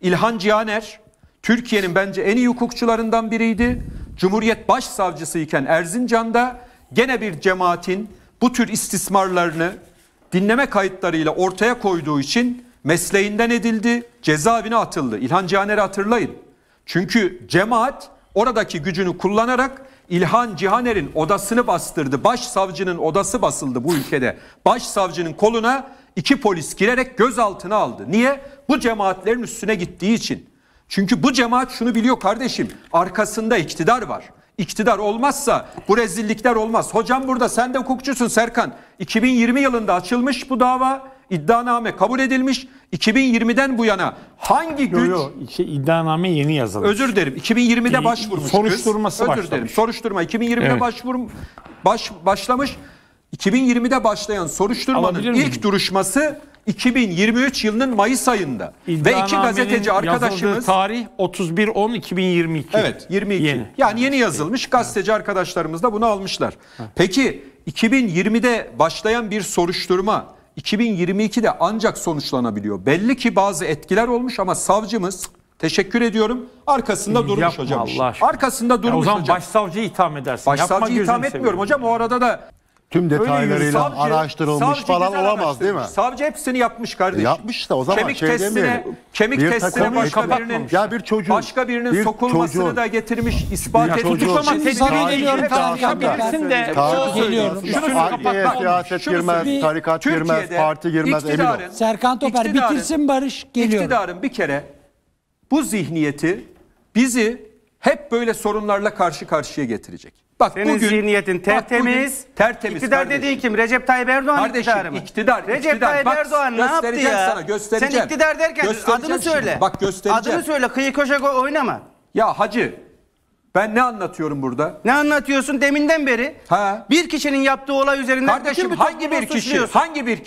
İlhan Cihaner Türkiye'nin bence en iyi hukukçularından biriydi. Cumhuriyet Başsavcısı iken Erzincan'da gene bir cemaatin bu tür istismarlarını dinleme kayıtlarıyla ortaya koyduğu için mesleğinden edildi, cezaevine atıldı. İlhan Cihaner'i hatırlayın. Çünkü cemaat oradaki gücünü kullanarak İlhan Cihaner'in odasını bastırdı. Başsavcının odası basıldı bu ülkede. Başsavcının koluna 2 polis girerek gözaltına aldı. Niye? Bu cemaatlerin üstüne gittiği için. Çünkü bu cemaat şunu biliyor kardeşim, arkasında iktidar var. İktidar olmazsa bu rezillikler olmaz. Hocam burada sen de hukukçusun Serkan. 2020 yılında açılmış bu dava, iddianame kabul edilmiş. 2020'den bu yana hangi güç... iddianame yeni yazılmış. Özür dilerim, 2020'de başvurmuş. Soruşturması başlamış. Özür dilerim, soruşturma 2020'de evet. başlamış. 2020'de başlayan soruşturmanın ilk duruşması 2023 yılının Mayıs ayında. Ve 2 gazeteci arkadaşımız... tarih 31-10-2022. Evet, 22. Yani yeni yazılmış. Gazeteci arkadaşlarımız da bunu almışlar. Peki 2020'de başlayan bir soruşturma 2022'de ancak sonuçlanabiliyor. Belli ki bazı etkiler olmuş ama savcımız... Teşekkür ediyorum. Arkasında durmuş hocam. Arkasında durmuş hocam. O zaman başsavcıyı itham edersin. Başsavcıyı itham etmiyorum hocam. O arada da... Tüm detaylarıyla araştırılmış falan olamaz değil mi? Savcı hepsini yapmış kardeşim. Yapmış da o zaman kemik testine başka birinin sokulmasını da getirmiş, ispat etmiş. Tutuklama tedbiriyle ilgili tartışabilirsin de. Şunu kapatmak. Siyaset girmez, tarikat girmez, parti girmez, emin ol. Serkan Toper bitirsin Barış, geliyor. İktidarın bir kere bu zihniyeti bizi hep böyle sorunlarla karşı karşıya getirecek. Bak, senin bugün zihniyetin tertemiz. İktidar dediğin kim? Recep Tayyip Erdoğan iktidarı mı? Recep Tayyip Erdoğan ne yaptı ya? Sana göstereceğim. Sen iktidar derken adını söyle. Bak, göstereceğim. Adını söyle, kıyı köşe oynama. Ya hacı, ben ne anlatıyorum burada? Ne anlatıyorsun deminden beri? Ha. Bir kişinin yaptığı olay üzerinden. Kardeşim hangi bir kişi?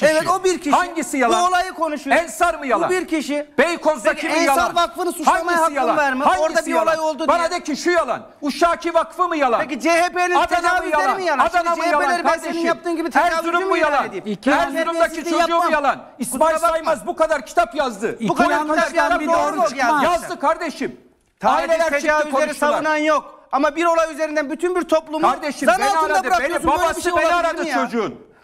Evet, o bir kişi. Hangisi yalan? Bu olayı konuşuyor. Ensar mı yalan? Bu bir kişi. Beykoz'daki mi yalan? Ensar Vakfı'nı suçlamaya hakkım var mı? Orada bir olay oldu diye. Bana de ki şu yalan. Uşaki Vakfı mı yalan? Peki CHP'nin tecavüzleri mi yalan? Adana mı yalan kardeşim? Senin yaptığın gibi Erzurum mu yalan? Erzurum'daki çocuğu mu yalan? İsmail Saymaz bu kadar kitap yazdı. Bu kadar kitap yazdı kardeşim. Aileler tecavüzleri savunan yok. Ama bir olay üzerinden bütün bir toplumu kardeşim, zan altında bırakıyorsun.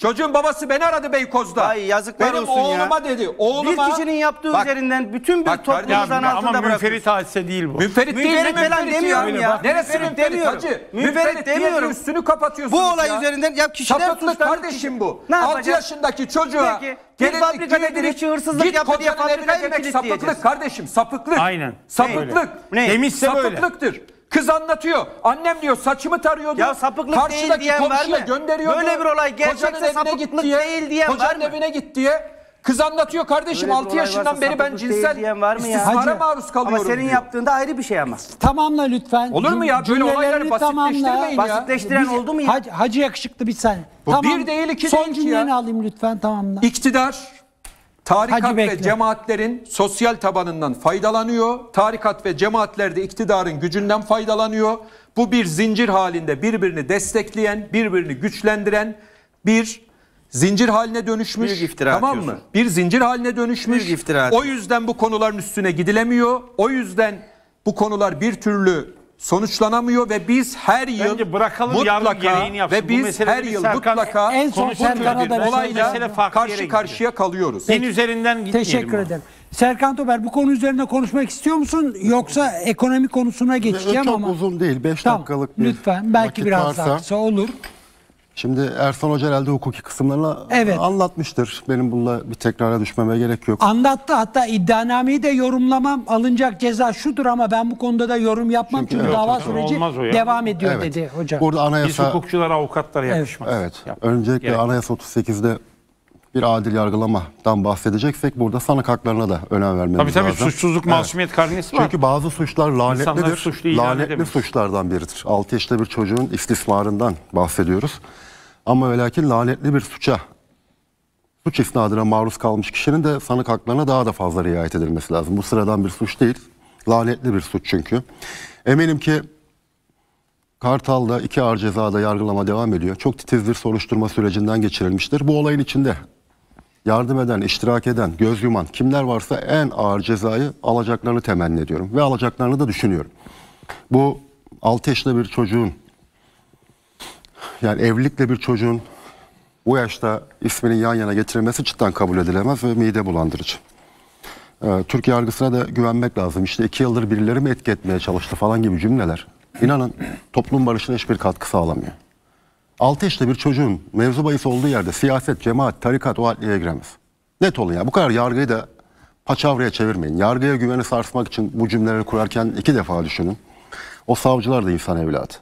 Çocuğun babası beni aradı Beykoz'da. Ay, yazıklar olsun ya. Benim oğluma dedi. Oğluma, bir kişinin yaptığı üzerinden bütün bir toplumu zan altında bırakıyorsun. Ama münferit hadise değil bu. Münferit falan demiyorum ya. Neresi münferit hacı? Münferit demiyorum. Üstünü kapatıyorsunuz ya. Bu olay üzerinden ya kişiler tutuştu. Kardeşim bu. 6 yaşındaki çocuğa gelinlik, fabrikada direkçi hırsızlık yaptı diye fabrikaya meklik sapıklık kardeşim, sapıklık. Aynen. Sapıklık. Demişse böyle. Sapıklıktır. Kız anlatıyor. Annem diyor saçımı tarıyordu. Ya sapıklık karşıdaki değil diyen var mı? Gönderiyordu. Böyle bir olay gerçekse sapıklık değil diyen var mı? Kocanın evine git diye. Kız anlatıyor kardeşim, 6 yaşından beri ben cinsel istismara maruz kalıyorum. Ama senin diyor yaptığında ayrı bir şey ama. Tamamla lütfen. Olur mu ya? Böyle olayları basitleştirmeyin ya. Basitleştiren oldu mu ya? Hacı yakışıklı bir saniye. Tamam. Bir değil iki değil ya. Son cümleni alayım lütfen, tamamla. İktidar tarikat ve cemaatlerin sosyal tabanından faydalanıyor. Tarikat ve cemaatler de iktidarın gücünden faydalanıyor. Bu bir zincir halinde birbirini destekleyen, birbirini güçlendiren bir zincir haline dönüşmüş. Büyük iftira atıyorsun. Tamam mı? Bir zincir haline dönüşmüş. Büyük iftira. O yüzden bu konuların üstüne gidilemiyor. O yüzden bu konular bir türlü sonuçlanamıyor ve biz her yıl mutlaka olayla karşı karşıya kalıyoruz. Senin üzerinden gitmeyelim. Teşekkür ederim. Serkan Toper, bu konu üzerine konuşmak istiyor musun? Yoksa ekonomi konusuna geçeceğim çok ama. Çok uzun değil. 5 dakikalık bir lütfen. Belki biraz daha olur. Şimdi Ersan Hoca herhalde hukuki kısımlarını anlatmıştır. Benim bununla bir tekrara düşmeme gerek yok. Anlattı, hatta iddianameyi de yorumlamam. Alınacak ceza şudur ama ben bu konuda da yorum yapmam. Çünkü dava süreci devam ediyor dedi hocam. Burada anayasa... Biz hukukçulara, avukatlara yakışmaz. Evet. Öncelikle anayasa 38'de bir adil yargılamadan bahsedeceksek burada sanık haklarına da önem vermemiz lazım. Tabii suçsuzluk masumiyet karnesi var. Çünkü bazı suçlar lanetlidir. Lanetli suçlardan biridir. 6 yaşında bir çocuğun istismarından bahsediyoruz. Ama ve lakin lanetli bir suç isnadına maruz kalmış kişinin de sanık haklarına daha da fazla riayet edilmesi lazım. Bu sıradan bir suç değil. Lanetli bir suç çünkü. Eminim ki Kartal'da 2 ağır cezada yargılama devam ediyor. Çok titiz bir soruşturma sürecinden geçirilmiştir. Bu olayın içinde yardım eden, iştirak eden, göz yuman kimler varsa en ağır cezayı alacaklarını temenni ediyorum. Ve alacaklarını da düşünüyorum. Bu 6 yaşında bir çocuğun, yani evlilikle bir çocuğun bu yaşta isminin yan yana getirilmesi cidden kabul edilemez ve mide bulandırıcı. Türk yargısına da güvenmek lazım. İşte 2 yıldır birileri mi etki etmeye çalıştı falan gibi cümleler. İnanın toplum barışına hiçbir katkı sağlamıyor. 6 yaşında bir çocuğun mevzu bahis olduğu yerde siyaset, cemaat, tarikat o adliyeye giremez. Net olun ya, bu kadar yargıyı da paçavraya çevirmeyin. Yargıya güveni sarsmak için bu cümleleri kurarken 2 defa düşünün. O savcılar da insan evladı.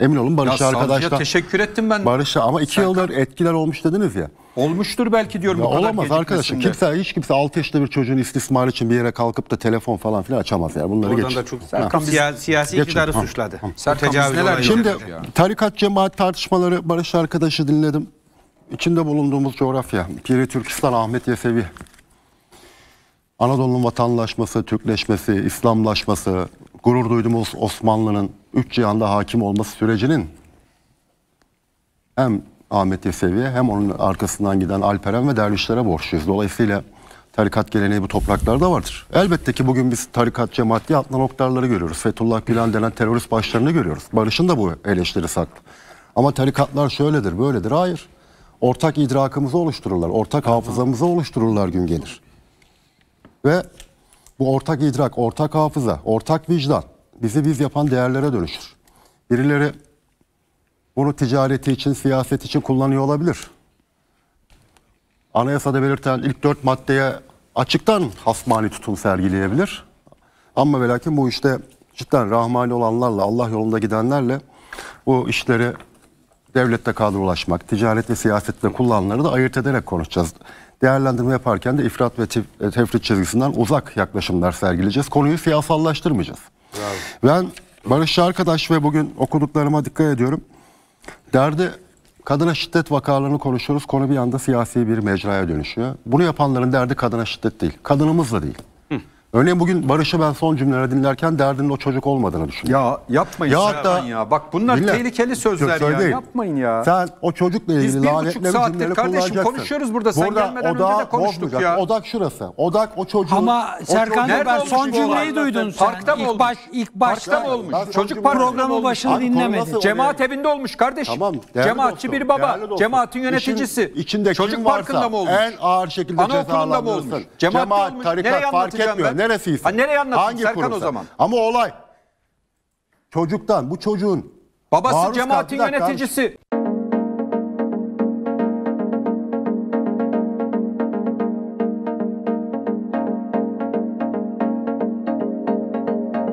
Emin olun Barış arkadaşlar. Teşekkür ettim ben. Barış'a ama 2 yıldır etkiler olmuş dediniz ya. Olmuştur belki diyorum. Bu kadar olamaz arkadaşım. Hiç kimse 6 yaşında bir çocuğun istismar için bir yere kalkıp da telefon falan filan açamaz yani. Bunları oradan da çok Serkan siyasi iktidarı suçladı. Şimdi tarikat cemaat tartışmaları, Barış arkadaşı dinledim. İçinde bulunduğumuz coğrafya. Piri Türkistan, Ahmet Yesevi. Anadolu'nun vatanlaşması, Türkleşmesi, İslamlaşması, gurur duyduğumuz Osmanlı'nın 3 cihanda hakim olması sürecinin hem Ahmet Yesevi hem onun arkasından giden Alperen ve dervişlere borçluyuz. Dolayısıyla tarikat geleneği bu topraklarda vardır. Elbette ki bugün biz tarikat cemaatli atlı noktaları görüyoruz. Fetullah Gülen denen terörist başlarını görüyoruz. Barış'ın da bu eleştirisi haklı. Ama tarikatlar şöyledir, böyledir. Hayır. Ortak idrakımızı oluştururlar. Ortak hafızamızı oluştururlar gün gelir. Ve bu ortak idrak, ortak hafıza, ortak vicdan bizi biz yapan değerlere dönüşür. Birileri bunu ticareti için, siyaset için kullanıyor olabilir. Anayasada belirten ilk 4 maddeye açıktan hasmani tutum sergileyebilir. Ama ve lakin bu işte cidden rahmani olanlarla, Allah yolunda gidenlerle bu işleri devlette kadrolaşmak, ticaret ve siyasette kullananları da ayırt ederek konuşacağız. Değerlendirme yaparken de ifrat ve tefrit çizgisinden uzak yaklaşımlar sergileyeceğiz. Konuyu siyasallaştırmayacağız. Bravo. Ben Barış arkadaş ve bugün okuduklarıma dikkat ediyorum. Derdi kadına şiddet vakalarını konuşuyoruz. Konu bir anda siyasi bir mecraya dönüşüyor. Bunu yapanların derdi kadına şiddet değil. Kadınımız da değil. Hı. Örneğin bugün Barış'ı ben son cümleleri dinlerken derdinin o çocuk olmadığını düşünüyorum. Ya yapmayın ya. Bak bunlar tehlikeli sözler ya. Yapmayın ya. Sen o çocukla ilgili lanetli cümleleri kullanacaksın. Biz 1,5 saattir kardeşim konuşuyoruz burada. Sen gelmeden önce de konuştuk ya. Odak şurası. Odak o çocuğun. Ama Serkan Toper son cümleyi duydun sen. Parkta mı olmuş? Parkta mı olmuş? Çocuk programı başını dinlemedi. Cemaat evinde olmuş kardeşim. Cemaatçi bir baba. Cemaatin yöneticisi. Çocuk parkında mı olmuş? En ağır şekilde cezalandırılsın. Cemaat, tarikat fark etmiyor. Neresiyse. Ha, nereye anlattın hangi Serkan kurumsa o zaman? Ama olay çocuktan, bu çocuğun babası cemaatin yöneticisi.